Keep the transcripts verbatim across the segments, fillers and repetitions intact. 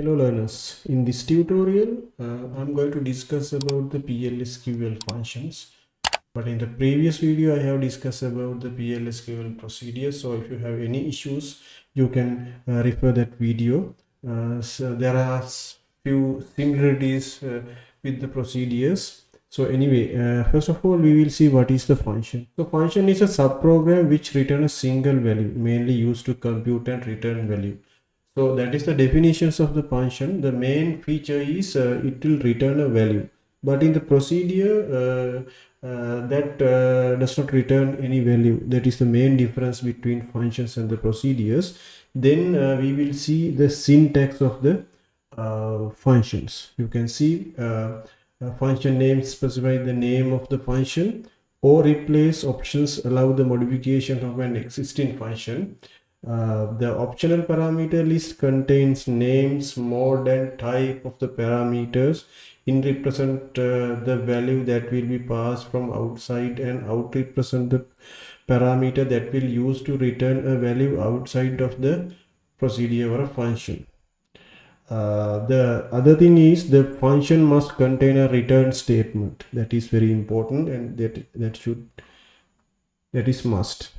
Hello learners, in this tutorial uh, I'm going to discuss about the P L S Q L functions, but in the previous video I have discussed about the P L S Q L procedure. So if you have any issues you can uh, refer that video. Uh, so there are few similarities uh, with the procedures. So anyway, uh, first of all we will see what is the function. So function is a subprogram which returns a single value, mainly used to compute and return value. So that is the definitions of the function. The main feature is uh, it will return a value, but in the procedure uh, uh, that uh, does not return any value. That is the main difference between functions and the procedures. Then uh, we will see the syntax of the uh, functions. You can see uh, a function name specifies the name of the function, or replace options allow the modification of an existing function. Uh, the optional parameter list contains names, mode and type of the parameters in represent uh, the value that will be passed from outside, and out represent the parameter that will use to return a value outside of the procedure or a function. Uh, the other thing is the function must contain a return statement. That is very important, and that that should that is must.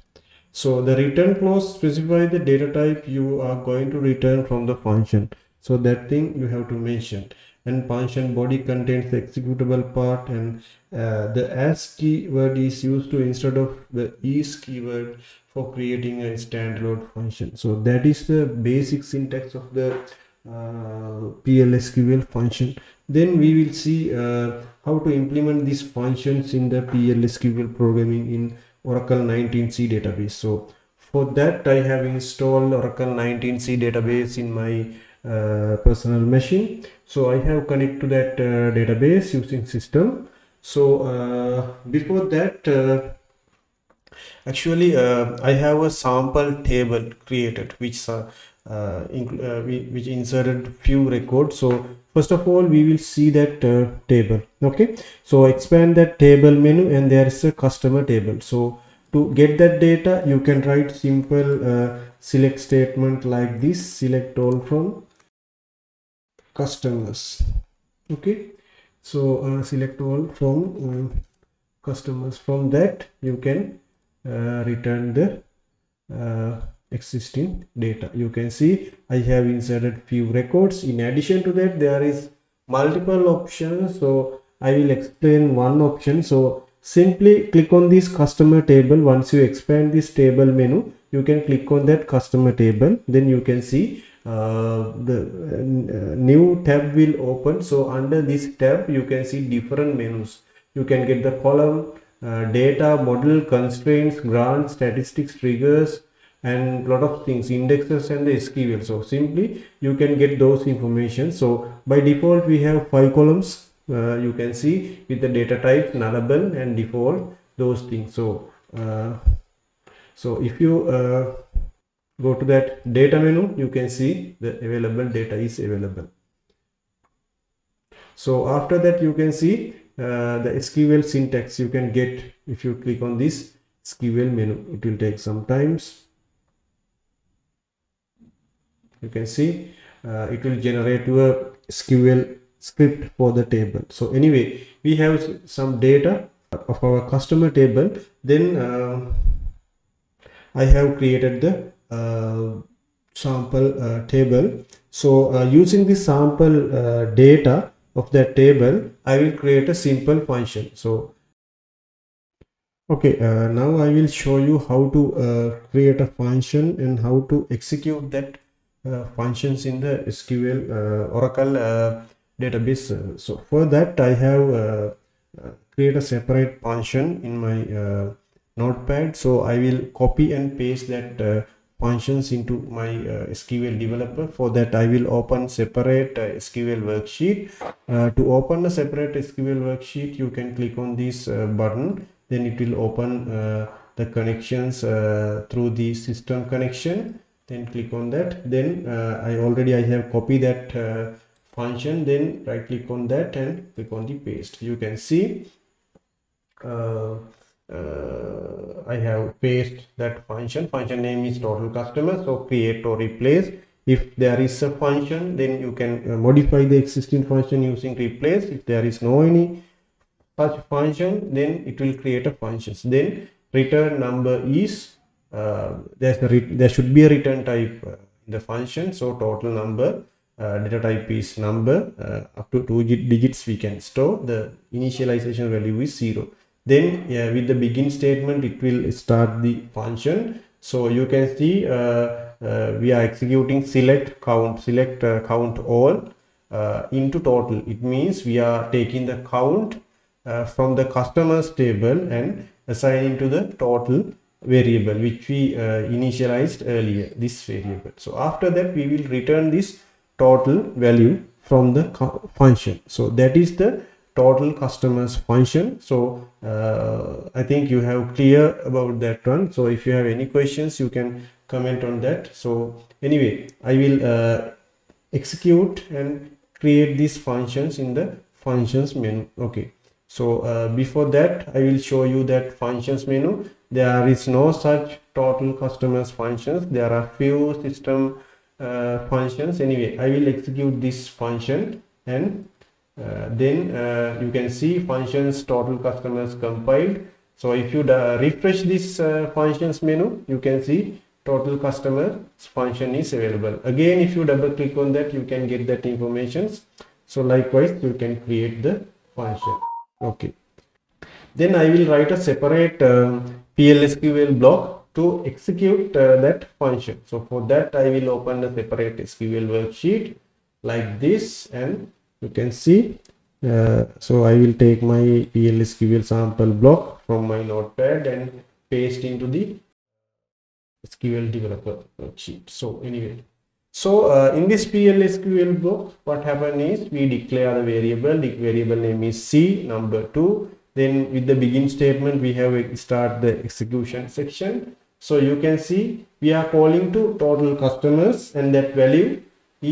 So the return clause specifies the data type you are going to return from the function. So that thing you have to mention. And function body contains the executable part, and uh, the as keyword is used to instead of the is keyword for creating a standalone function. So that is the basic syntax of the uh, P L S Q L function. Then we will see uh, how to implement these functions in the P L S Q L programming in Oracle nineteen c database. So for that I have installed Oracle nineteen c database in my uh, personal machine. So I have connected to that uh, database using system. So uh, before that uh, actually uh, I have a sample table created which uh, uh, uh, which inserted few records. So first of all we will see that uh, table. Okay, so expand that table menu, and there is a customer table. So to get that data you can write simple uh, select statement like this: select all from customers. Okay, so uh, select all from uh, customers. From that you can uh, return the uh, existing data. You can see I have inserted few records. In addition to that there is multiple options, so I will explain one option. So simply click on this customer table. Once you expand this table menu you can click on that customer table. Then you can see uh, the uh, new tab will open. So under this tab you can see different menus. You can get the column, uh, data, model, constraints, grants, statistics, triggers, and lot of things, indexes and the S Q L. So simply you can get those information. So by default we have five columns, uh, you can see, with the data type, nullable and default, those things. So uh, so if you uh, go to that data menu you can see the available data is available. So after that you can see uh, the S Q L syntax you can get if you click on this S Q L menu. It will take some times. You can see uh, it will generate you a S Q L script for the table. So anyway, we have some data of our customer table. Then uh, I have created the uh, sample uh, table. So uh, using the sample uh, data of that table, I will create a simple function. So okay, uh, now I will show you how to uh, create a function and how to execute that Uh, functions in the S Q L uh, Oracle uh, database. Uh, so for that I have uh, uh, created a separate function in my uh, notepad. So I will copy and paste that uh, functions into my uh, S Q L developer. For that I will open separate uh, S Q L worksheet. Uh, to open a separate S Q L worksheet you can click on this uh, button. Then it will open uh, the connections uh, through the system connection. Then click on that. Then uh, I already I have copied that uh, function. Then right click on that and click on the paste. You can see uh, uh, I have pasted that function. Function name is total customer. So create or replace If there is a function, then you can modify the existing function using replace. If there is no any such function, then it will create a function. Then return number is uh, there's the there should be a return type in the function. So total number, uh, data type is number, uh, up to two digits we can store. The initialization value is zero. Then yeah, with the begin statement it will start the function. So you can see uh, Uh, we are executing select count select uh, count all uh, into total. It means we are taking the count uh, from the customers table and assigning to the total variable, which we uh, initialized earlier, this variable. So after that we will return this total value from the function. So that is the total customers function. So uh, I think you have clear about that one. So if you have any questions, you can comment on that. So anyway, I will uh, execute and create these functions in the functions menu. Okay, so uh, before that I will show you that functions menu. There is no such total customers functions. There are few system uh, functions. Anyway, I will execute this function and Uh, then uh, you can see functions total customers compiled. So if you refresh this uh, functions menu, you can see total customers function is available. Again, if you double click on that, you can get that information. So likewise you can create the function. Okay, then I will write a separate um, P L S Q L block to execute uh, that function. So for that I will open a separate S Q L worksheet like this, and you can see uh, so I will take my P L S Q L sample block from my notepad and paste into the S Q L developer worksheet. So anyway, so uh, in this P L S Q L block what happened is we declare the variable. The variable name is C number two. Then with the begin statement we have start the execution section. So you can see we are calling to total customers and that value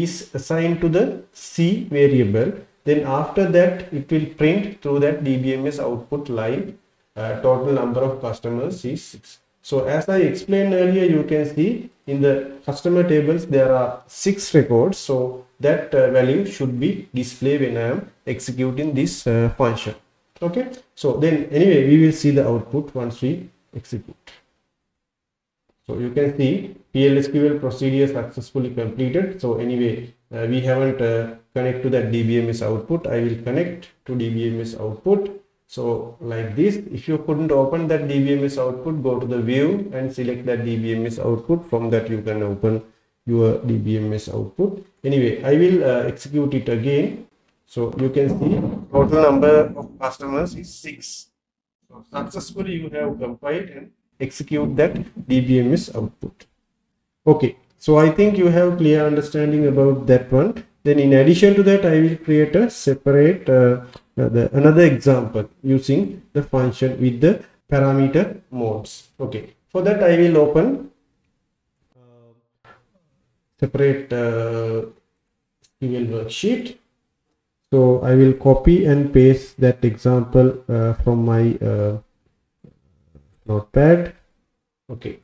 is assigned to the C variable. Then after that it will print through that D B M S output line uh, total number of customers is six. So as I explained earlier, you can see in the customer tables there are six records. So that uh, value should be displayed when I am executing this uh, function. Okay, so then anyway we will see the output once we execute. So you can see P L S Q L procedure successfully completed. So anyway, uh, we haven't uh, connect to that D B M S output. I will connect to D B M S output. So like this, if you couldn't open that D B M S output, go to the view and select that D B M S output. From that you can open your D B M S output. Anyway, I will uh, execute it again. So you can see total number of customers is six. So successfully you have compiled and execute that D B M S output. Okay, so I think you have clear understanding about that one. Then in addition to that, I will create a separate uh, the, another example using the function with the parameter modes. Okay, for that I will open uh, separate uh, S Q L worksheet. So I will copy and paste that example uh, from my uh, notepad. Okay,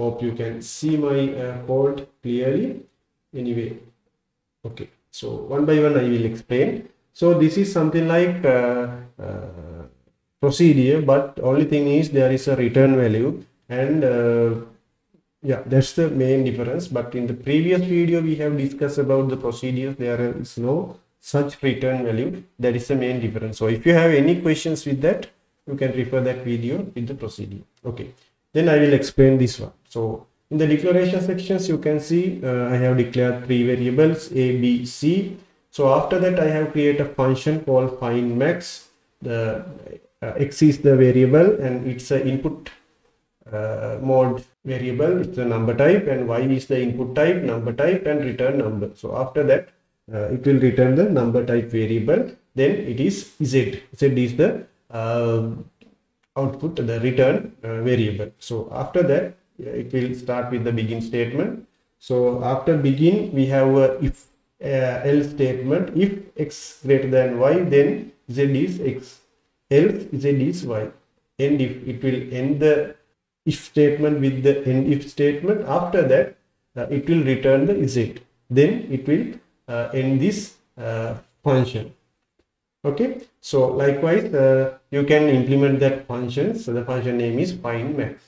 hope you can see my uh, code clearly. Anyway, okay, so one by one I will explain. So this is something like uh, uh, procedure, but only thing is there is a return value and uh, yeah, that's the main difference. But in the previous video we have discussed about the procedures. There is no such return value. That is the main difference. So if you have any questions with that, you can refer that video with the procedure. Okay, then I will explain this one. So in the declaration sections you can see uh, I have declared three variables A, B, C. So after that I have created a function called find max. The uh, X is the variable and it's an input uh, mode variable. It's the number type, and Y is the input type, number type, and return number. So after that Uh, it will return the number type variable. Then it is Z. Z is the uh, output, the return uh, variable. So after that it will start with the begin statement. So after begin we have a if uh, else statement. If X greater than Y, then Z is X, else Z is Y. And if it will end the if statement with the end if statement. After that, uh, it will return the is it. Then it will uh, end this uh, function. Okay. So likewise, uh, you can implement that function. So the function name is find max.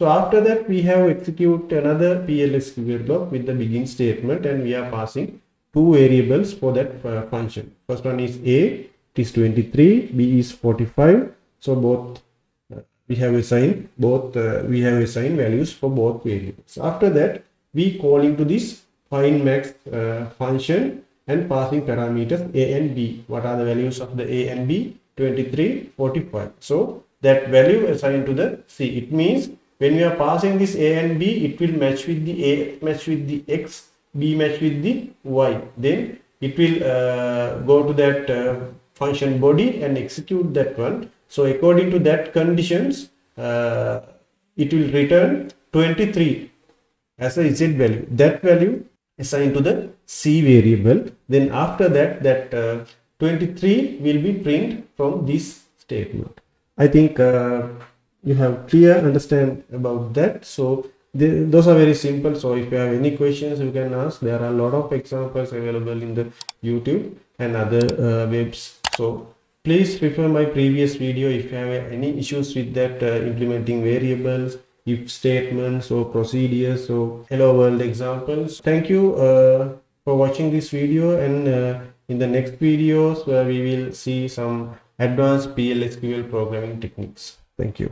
So after that, we have execute another P L S Q L block with the begin statement, and we are passing two variables for that uh, function. First one is A, it is twenty-three, B is forty-five. So both uh, we have assigned both uh, we have assigned values for both variables. After that, we calling to this find max uh, function and passing parameters A and B. What are the values of the A and B? twenty-three, forty-five. So that value assigned to the C. It means when we are passing this A and B, it will match with the A, match with the X, B match with the Y. Then it will uh, go to that uh, function body and execute that one. So according to that conditions, uh, it will return twenty-three as a Z value. That value assigned to the C variable. Then after that, that uh, twenty-three will be print from this statement. I think Uh, you have clear understand about that. So they, those are very simple. So if you have any questions, you can ask. There are a lot of examples available in the YouTube and other uh, webs. So please refer my previous video if you have any issues with that uh, implementing variables, if statements or procedures or hello world examples. Thank you uh, for watching this video, and uh, in the next videos where we will see some advanced P L S Q L programming techniques. Thank you.